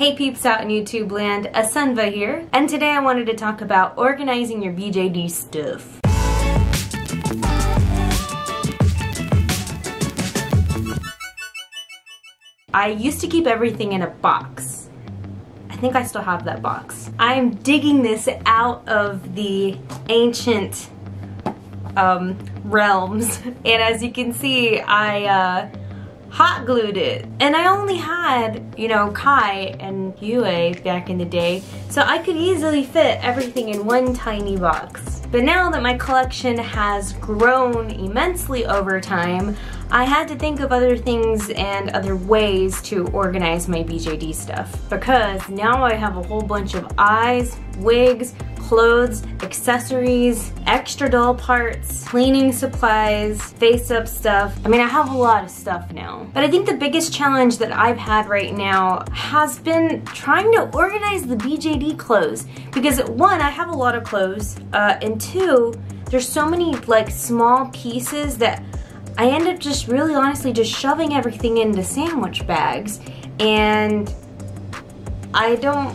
Hey peeps out in YouTube land, Asenva here, and today I wanted to talk about organizing your BJD stuff. I used to keep everything in a box. I think I still have that box. I'm digging this out of the ancient realms, and as you can see, I hot glued it. And I only had, you know, Kai and Yue back in the day, so I could easily fit everything in one tiny box. But now that my collection has grown immensely over time, I had to think of other things and other ways to organize my BJD stuff, because now I have a whole bunch of eyes, wigs, clothes, accessories, extra doll parts, cleaning supplies, face-up stuff. I mean, I have a lot of stuff now. But I think the biggest challenge that I've had right now has been trying to organize the BJD clothes, because one, I have a lot of clothes, and two, there's so many like small pieces that I end up just really honestly just shoving everything into sandwich bags, and I don't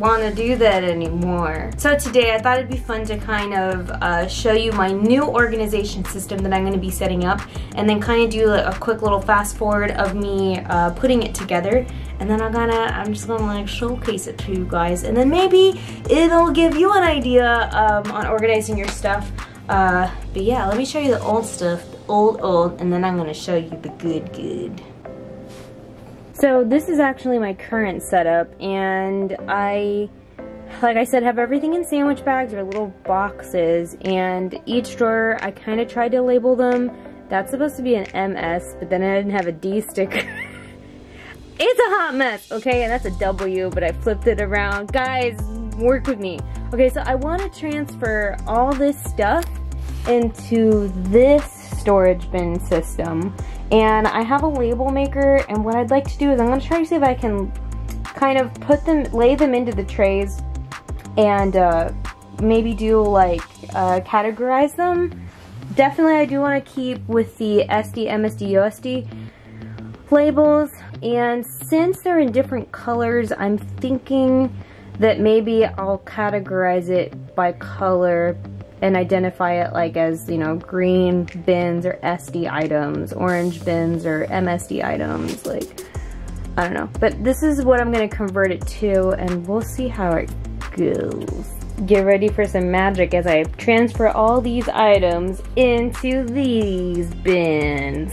want to do that anymore. So today I thought it'd be fun to kind of show you my new organization system that I'm going to be setting up, and then kind of do a quick little fast forward of me putting it together, and then I'm just gonna like showcase it to you guys, and then maybe it'll give you an idea on organizing your stuff. But yeah, let me show you the old stuff, the old, and then I'm gonna show you the good. So this is actually my current setup, and I, like I said, have everything in sandwich bags or little boxes, and each drawer I kind of tried to label them. That's supposed to be an MS, but then I didn't have a D sticker. It's a hot mess, okay, and that's a W, but I flipped it around. Guys, work with me. Okay, so I want to transfer all this stuff into this storage bin system. And I have a label maker, and what I'd like to do is I'm gonna try to see if I can kind of put them, lay them into the trays, and maybe do like categorize them. Definitely I do want to keep with the SD, MSD, OSD labels, and since they're in different colors, I'm thinking that maybe I'll categorize it by color and identify it like as, you know, green bins or SD items, orange bins or MSD items, like, I don't know. But this is what I'm gonna convert it to, and we'll see how it goes. Get ready for some magic as I transfer all these items into these bins.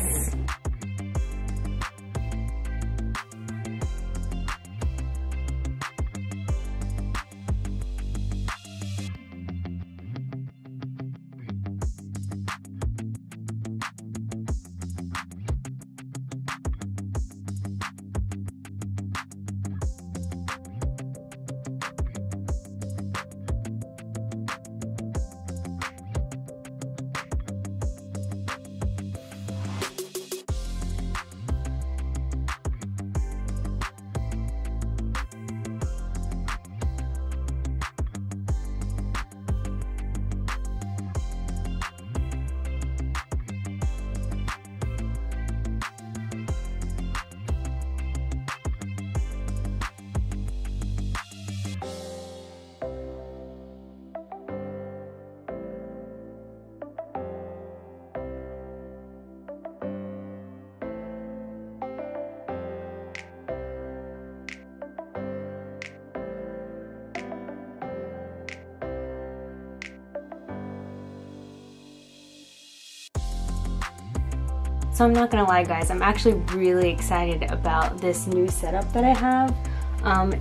So I'm not gonna lie guys, I'm actually really excited about this new setup that I have.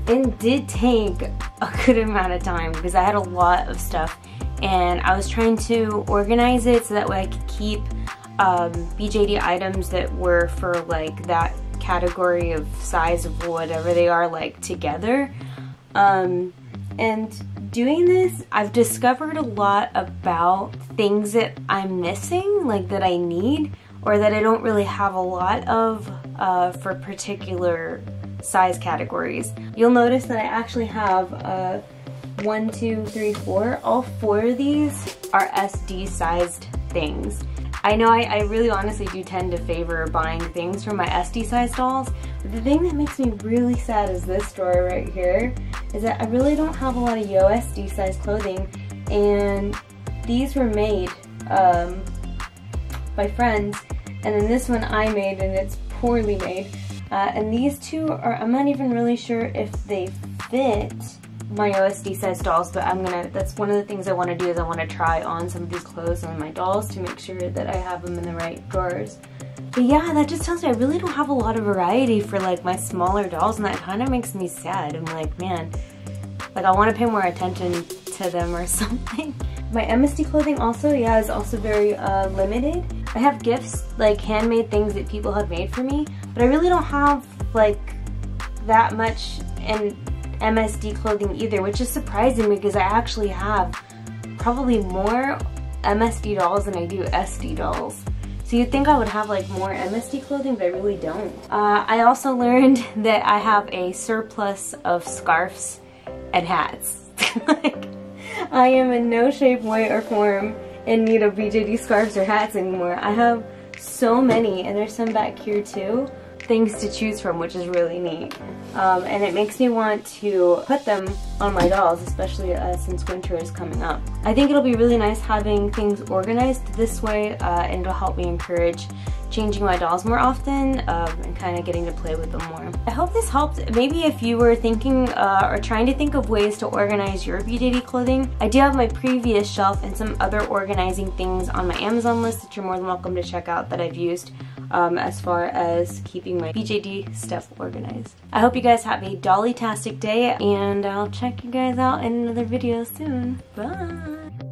It did take a good amount of time because I had a lot of stuff, and I was trying to organize it so that way I could keep BJD items that were for like that category of size of whatever they are, like, together. And doing this, I've discovered a lot about things that I'm missing, like that I need, or that I don't really have a lot of for particular size categories. You'll notice that I actually have 1, 2, 3, 4. All 4 of these are SD sized things. I know I really honestly do tend to favor buying things from my SD size dolls, but the thing that makes me really sad is this drawer right here, is that I really don't have a lot of OSD size clothing, and these were made by friends, and then this one I made and it's poorly made, and these two are, I'm not even really sure if they fit my OSD size dolls, but that's one of the things I want to do, is I want to try on some of these clothes on my dolls to make sure that I have them in the right drawers. But yeah, that just tells me I really don't have a lot of variety for like my smaller dolls, and that kind of makes me sad. I'm like, man, like I want to pay more attention to them or something. My MSD clothing also, yeah, is also very limited. I have gifts, like handmade things that people have made for me, but I really don't have like that much in MSD clothing either, which is surprising because I actually have probably more MSD dolls than I do SD dolls. So you'd think I would have like more MSD clothing, but I really don't. I also learned that I have a surplus of scarves and hats. Like, I am in no shape, way, or form in need of BJD scarves or hats anymore. I have so many, and there's some back here too, things to choose from, which is really neat. And it makes me want to put them on my dolls, especially since winter is coming up. I think it'll be really nice having things organized this way, and it'll help me encourage changing my dolls more often, and kind of getting to play with them more. I hope this helped. Maybe if you were thinking or trying to think of ways to organize your BJD clothing, I do have my previous shelf and some other organizing things on my Amazon list that you're more than welcome to check out that I've used as far as keeping my BJD stuff organized. I hope you guys have a dolly-tastic day, and I'll check you guys out in another video soon. Bye!